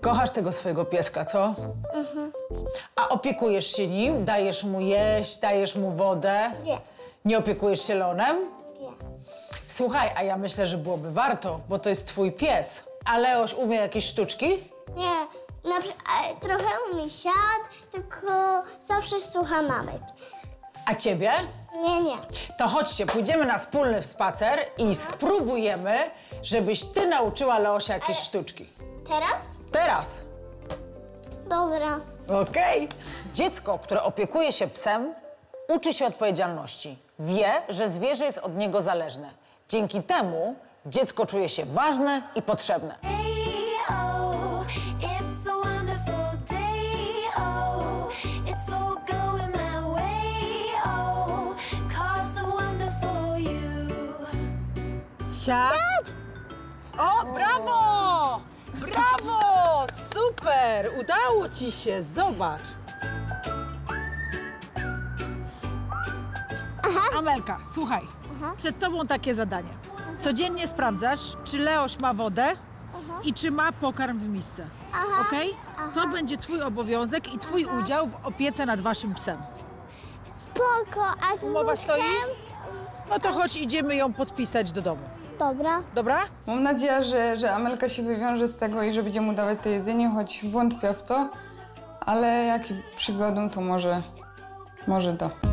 Kochasz tego swojego pieska, co? Mhm. A opiekujesz się nim? Dajesz mu jeść, dajesz mu wodę? Nie. Nie opiekujesz się Leonem? Nie. Słuchaj, a ja myślę, że byłoby warto, bo to jest twój pies. A Leoś umie jakieś sztuczki? Nie. Trochę umie siad, tylko zawsze słucha mamy. A ciebie? Nie, nie. To chodźcie, pójdziemy na wspólny spacer i spróbujemy, żebyś ty nauczyła Leosia jakieś sztuczki. Teraz? Teraz. Dobra. Okej. Dziecko, które opiekuje się psem, uczy się odpowiedzialności. Wie, że zwierzę jest od niego zależne. Dzięki temu dziecko czuje się ważne i potrzebne. Siad! O, brawo! Brawo! Super! Udało ci się, zobacz. Aha. Amelka, słuchaj, przed tobą takie zadanie. Codziennie sprawdzasz, czy Leoś ma wodę i czy ma pokarm w misce. Okej? To będzie twój obowiązek i twój udział w opiece nad waszym psem. Spoko, a z umowa stoi? No to chodź, idziemy ją podpisać do domu. Dobra. Dobra? Mam nadzieję, że Amelka się wywiąże z tego i że będzie mu dawać to jedzenie, choć wątpię w to, ale jak przygodą, to może to.